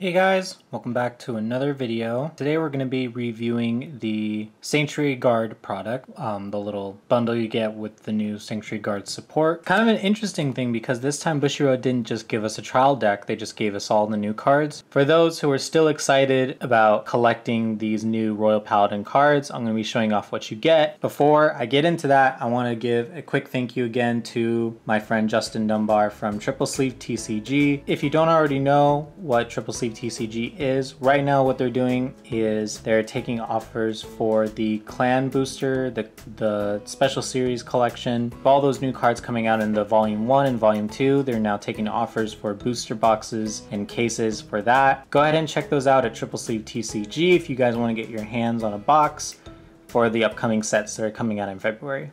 Hey guys, welcome back to another video. Today we're going to be reviewing the Sanctuary Guard product, the little bundle you get with the new Sanctuary Guard support. Kind of an interesting thing because this time Bushiroad didn't just give us a trial deck, they just gave us all the new cards. For those who are still excited about collecting these new Royal Paladin cards, I'm going to be showing off what you get. Before I get into that, I want to give a quick thank you again to my friend Justin Dunbar from Triple Sleeve TCG. If you don't already know what Triple Sleeve TCG is, right now what they're doing is they're taking offers for the clan booster, the special series collection. With all those new cards coming out in the volume 1 and volume 2, they're now taking offers for booster boxes and cases for that. Go ahead and check those out at Triple Sleeve TCG if you guys want to get your hands on a box for the upcoming sets that are coming out in February.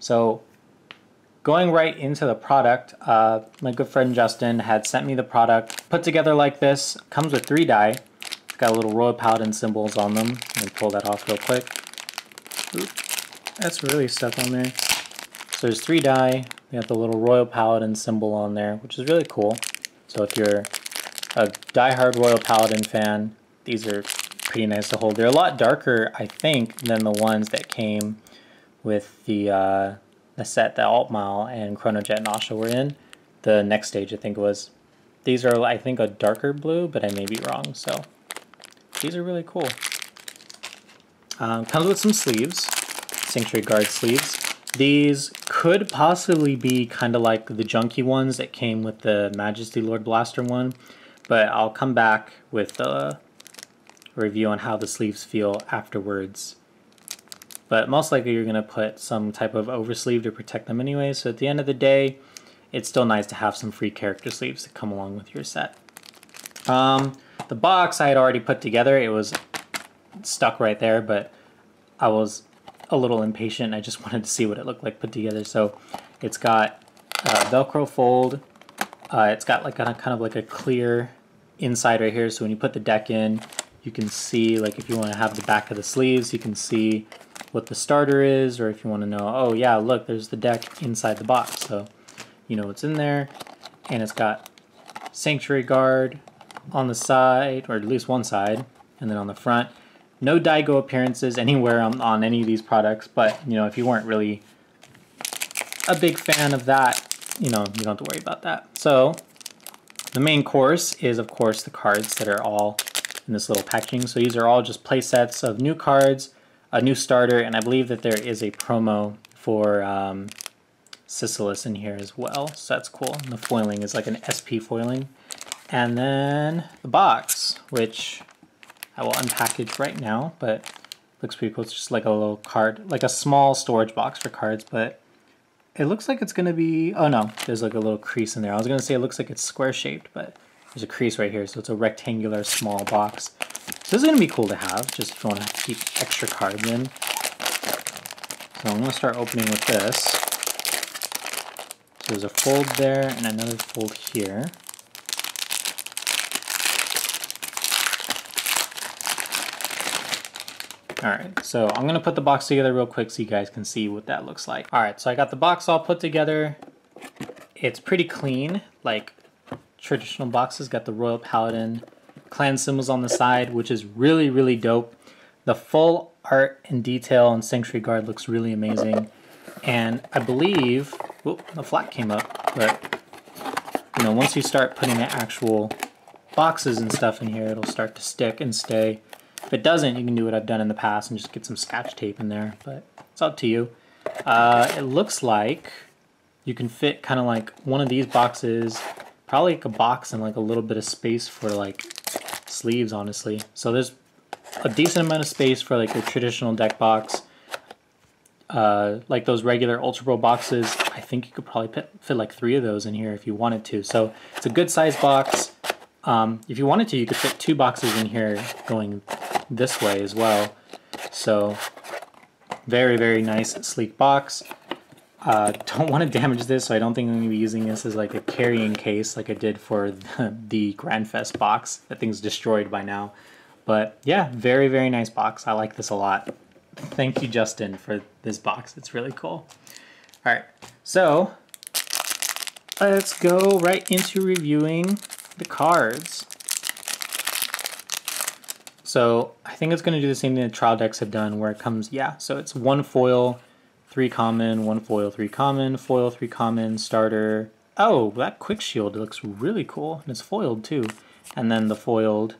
So going right into the product, my good friend Justin had sent me the product put together like this. Comes with 3 die. It's got little Royal Paladin symbols on them. Let me pull that off real quick. Oop, that's really stuck on there. So there's 3 die. We have the little Royal Paladin symbol on there, which is really cool. So if you're a diehard Royal Paladin fan, these are pretty nice to hold. They're a lot darker, I think, than the ones that came with the set that Altmile and Chronojet Nasha were in. The next stage, I think, was. These are, I think, a darker blue, but I may be wrong, so these are really cool. Comes with some sleeves, Sanctuary Guard sleeves. These could possibly be kind of like the junky ones that came with the Majesty Lord Blaster one, but I'll come back with a review on how the sleeves feel afterwards. But most likely you're going to put some type of oversleeve to protect them anyway, so at the end of the day, it's still nice to have some free character sleeves to come along with your set. The box I had already put together, it was stuck right there, but I was a little impatient. I just wanted to see what it looked like put together. So it's got Velcro fold, it's got like a kind of like a clear inside right here, so when you put the deck in, you can see, like if you want to have the back of the sleeves, you can see what the starter is, or if you want to know, oh yeah, look, there's the deck inside the box, so you know what's in there. And it's got Sanctuary Guard on the side, or at least one side, and then on the front. No Daigo appearances anywhere on any of these products, but you know, if you weren't really a big fan of that, you know, you don't have to worry about that. So the main course is, of course, the cards that are all in this little packaging. So these are all just play sets of new cards, a new starter, and I believe that there is a promo for Sicilis in here as well, so that's cool. And the foiling is like an SP foiling. And then the box, which I will unpackage right now, but looks pretty cool. It's just like a little card, like a small storage box for cards, but it looks like it's gonna be, oh no, there's like a little crease in there. I was gonna say it looks like it's square shaped, but there's a crease right here, so it's a rectangular small box. So this is going to be cool to have, just if you want to keep extra cards in. So I'm going to start opening with this. So there's a fold there and another fold here. Alright, so I'm going to put the box together real quick so you guys can see what that looks like. Alright, so I got the box all put together. It's pretty clean, like traditional boxes. Got the Royal Paladin clan symbols on the side, which is really, really dope. The full art and detail on Sanctuary Guard looks really amazing. And I believe, whoop, the flap came up, but you know, once you start putting the actual boxes and stuff in here, it'll start to stick and stay. If it doesn't, you can do what I've done in the past and just get some scotch tape in there, but it's up to you. It looks like you can fit kind of like one of these boxes, probably like a box and like a little bit of space for like sleeves, honestly. So there's a decent amount of space for like a traditional deck box. Like those regular Ultra Pro boxes, I think you could probably fit like 3 of those in here if you wanted to. So it's a good size box. If you wanted to, you could fit 2 boxes in here going this way as well. So very, very nice sleek box. Don't want to damage this, so I don't think I'm going to be using this as like a carrying case like I did for the Grand Fest box. That thing's destroyed by now. But yeah, very, very nice box. I like this a lot. Thank you, Justin, for this box. It's really cool. All right, so let's go right into reviewing the cards. So I think it's going to do the same thing that trial decks have done where it comes, yeah, so it's one foil, three common, one foil, three common, starter. Oh, that quick shield looks really cool, and it's foiled too. And then the foiled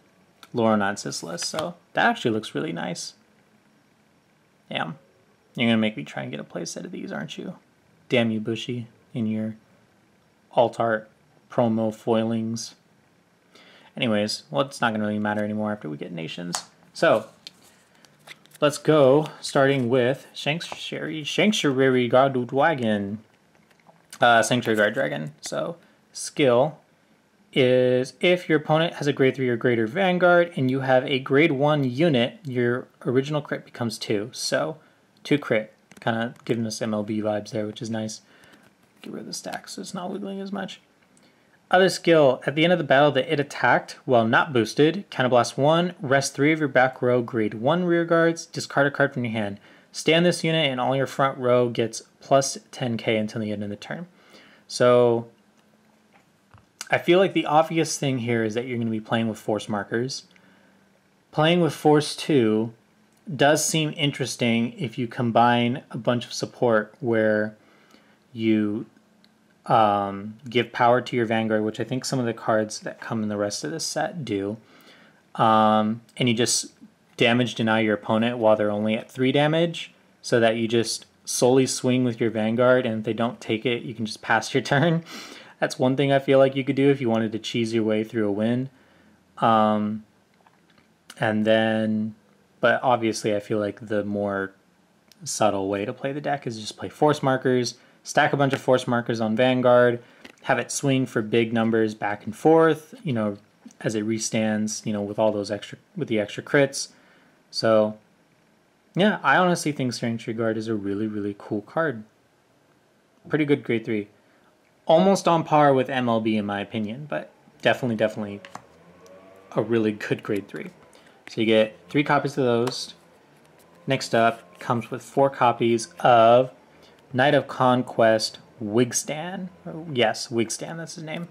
Loranguard Cyclops, so that actually looks really nice. Damn. You're going to make me try and get a playset of these, aren't you? Damn you, Bushi, in your alt art promo foilings. Anyways, well, it's not going to really matter anymore after we get nations. So, let's go, starting with Sanctuary Guard Dragon. Sanctuary Guard Dragon. So, skill is if your opponent has a grade 3 or greater Vanguard and you have a grade 1 unit, your original crit becomes 2. So, 2 crit. Kind of giving us MLB vibes there, which is nice. Get rid of the stack so it's not wiggling as much. Other skill, at the end of the battle that it attacked, while not boosted, counterblast 1, rest 3 of your back row grade 1 rear guards, discard a card from your hand. Stand this unit and all your front row gets plus 10k until the end of the turn. So, I feel like the obvious thing here is that you're going to be playing with force markers. Playing with force 2 does seem interesting if you combine a bunch of support where you give power to your Vanguard, which I think some of the cards that come in the rest of this set do. And you just damage deny your opponent while they're only at 3 damage, so that you just solely swing with your Vanguard, and if they don't take it, you can just pass your turn. That's one thing I feel like you could do if you wanted to cheese your way through a win. And then, but obviously I feel like the more subtle way to play the deck is just play force markers, stack a bunch of force markers on Vanguard, have it swing for big numbers back and forth, you know, as it restands, you know, with all those extra, with the extra crits. So, yeah, I honestly think Sanctuary Guard is a really, really cool card. Pretty good grade 3. Almost on par with MLB in my opinion, but definitely, definitely a really good grade 3. So you get 3 copies of those. Next up comes with 4 copies of Knight of Conquest Wigstan. Yes, Wigstan, that's his name.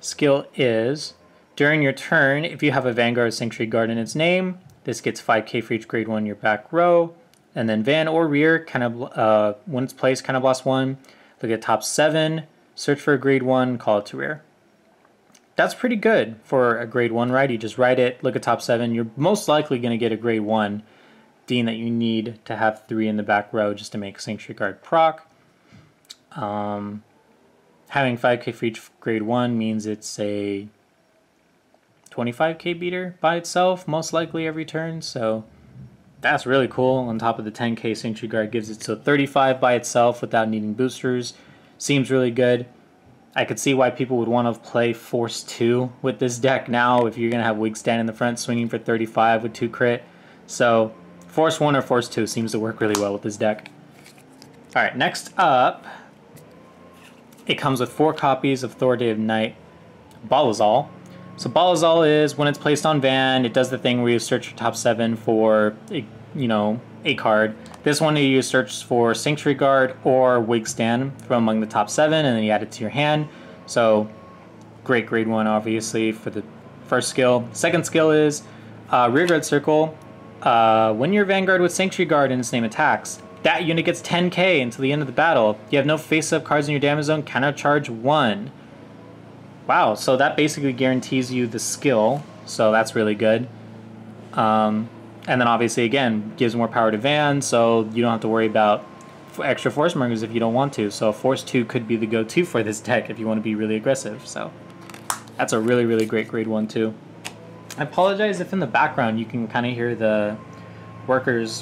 Skill is, during your turn, if you have a Vanguard Sanctuary Guard in its name, this gets 5k for each grade 1 in your back row. And then van or rear, kind of when it's placed, counterblast 1. Look at top 7, search for a grade 1, call it to rear. That's pretty good for a grade 1 ride. You just ride it, look at top 7. You're most likely going to get a grade 1. Dean that you need to have 3 in the back row just to make Sanctuary Guard proc. Having 5k for each grade 1 means it's a 25k beater by itself, most likely every turn, so that's really cool. On top of the 10k Sanctuary Guard gives it, so 35 by itself without needing boosters. Seems really good. I could see why people would want to play Force 2 with this deck now if you're going to have Wigstan in the front swinging for 35 with 2 crit. So Force 1 or Force 2 seems to work really well with this deck. Alright, next up, it comes with 4 copies of Thor Day of Knight Balazal. So Balazal is, when it's placed on Van, it does the thing where you search your top 7 for, you know, a card. This one you search for Sanctuary Guard or Wigstan from among the top 7, and then you add it to your hand. So, great grade 1, obviously, for the first skill. Second skill is Rearguard Circle. When your Vanguard with Sanctuary Guard in its name attacks, that unit gets 10k until the end of the battle. You have no face-up cards in your damage zone, countercharge 1. Wow, so that basically guarantees you the skill, so that's really good. And then obviously, again, gives more power to Van, so you don't have to worry about extra Force Markers if you don't want to. So Force 2 could be the go-to for this deck if you want to be really aggressive. So that's a really, really great grade 1, too. I apologize if in the background you can kind of hear the workers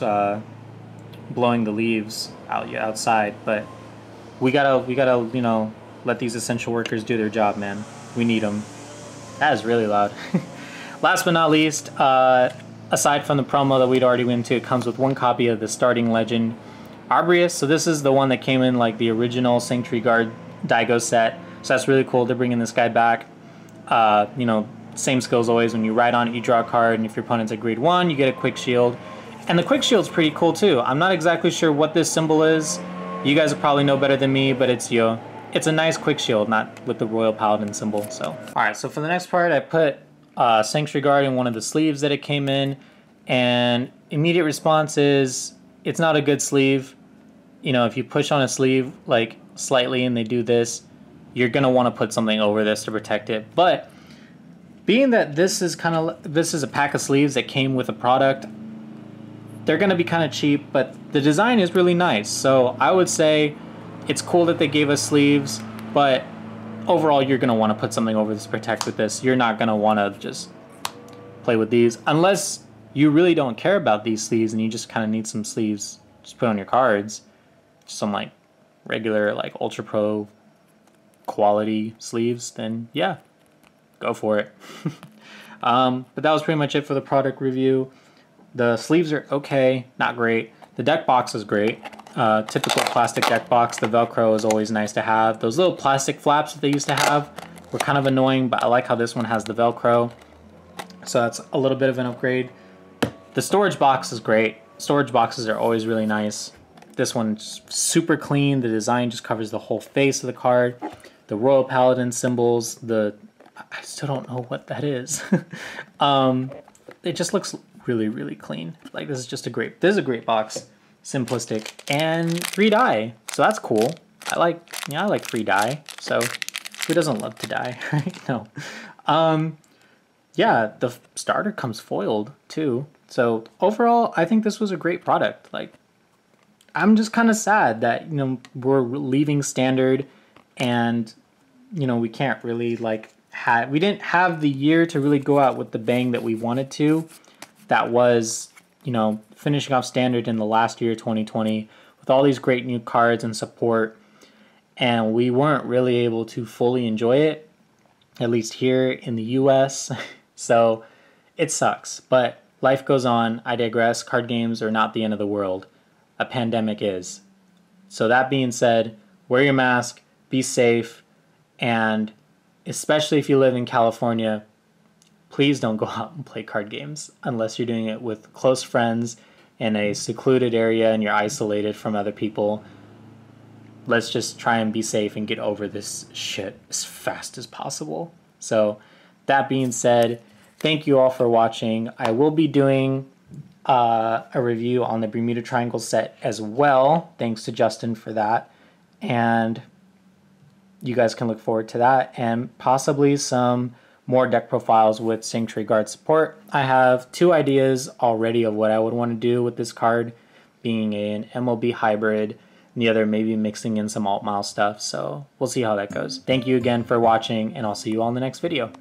blowing the leaves outside, but we gotta you know, let these essential workers do their job, man. We need them. That is really loud. Last but not least, aside from the promo that we'd already went to, it comes with 1 copy of the starting legend Arbrius. So this is the one that came in like the original Sanctuary Guard Daigo set. So that's really cool. They're bringing this guy back. You know, same skills always. When you ride on it, you draw a card, and if your opponent's at grade 1, you get a quick shield. And the quick shield's pretty cool too. I'm not exactly sure what this symbol is. You guys will probably know better than me, but it's, you know, it's a nice quick shield, not with the Royal Paladin symbol. So, all right. So for the next part, I put Sanctuary Guard in one of the sleeves that it came in. And immediate response is, it's not a good sleeve. You know, if you push on a sleeve like slightly and they do this, you're gonna want to put something over this to protect it. But being that this is a pack of sleeves that came with a product, they're gonna be kind of cheap, but the design is really nice. So I would say it's cool that they gave us sleeves, but overall you're gonna want to put something over this to protect with this. You're not gonna want to just play with these unless you really don't care about these sleeves and you just kind of need some sleeves just put on your cards. Some like regular like Ultra Pro quality sleeves, then yeah, go for it. But that was pretty much it for the product review. The sleeves are okay, not great. The deck box is great. Typical plastic deck box. The Velcro is always nice to have. Those little plastic flaps that they used to have were kind of annoying, but I like how this one has the Velcro. So that's a little bit of an upgrade. The storage box is great. Storage boxes are always really nice. This one's super clean. The design just covers the whole face of the card. The Royal Paladin symbols, I still don't know what that is. It just looks really, really clean. Like this is a great box, simplistic, and free die. So that's cool. I like free die. So who doesn't love to die, right? No. Yeah, the starter comes foiled too. So overall, I think this was a great product. Like, I'm just kind of sad that, you know, we're leaving standard and, you know, we can't really like we didn't have the year to really go out with the bang that we wanted to. That was, you know, finishing off standard in the last year, 2020, with all these great new cards and support. And we weren't really able to fully enjoy it, at least here in the US. So it sucks, but life goes on. I digress. Card games are not the end of the world. A pandemic is. So that being said, wear your mask, be safe, and especially if you live in California, please don't go out and play card games unless you're doing it with close friends in a secluded area and you're isolated from other people. Let's just try and be safe and get over this shit as fast as possible. So that being said, thank you all for watching. I will be doing a review on the Bermuda Triangle set as well. Thanks to Justin for that. And you guys can look forward to that and possibly some more deck profiles with Sanctuary Guard support. I have 2 ideas already of what I would want to do with this card, being an MLB hybrid and the other maybe mixing in some Altmile stuff. So we'll see how that goes. Thank you again for watching, and I'll see you all in the next video.